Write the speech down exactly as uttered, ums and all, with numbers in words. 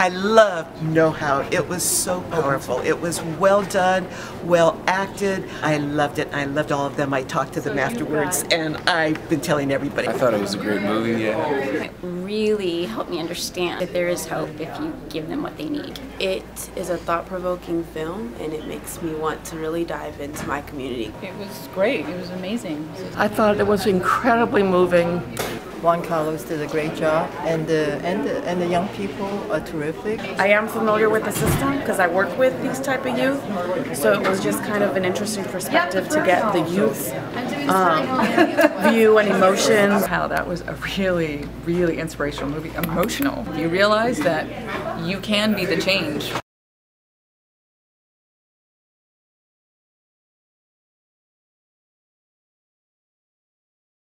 I loved know-how. It was so powerful. It was well done, well acted. I loved it. I loved all of them. I talked to them so afterwards, and I've been telling everybody. I thought it was a great movie. Yeah. It really helped me understand that there is hope if you give them what they need. It is a thought-provoking film, and it makes me want to really dive into my community. It was great. It was amazing. I thought it was incredibly moving. Juan Carlos did a great job, and the, and the, and the young people are terrific. I am familiar with the system because I work with these type of youth, so it was just kind of an interesting perspective to get the youth's um, view and emotions. How that was a really, really inspirational movie, emotional. You realize that you can be the change.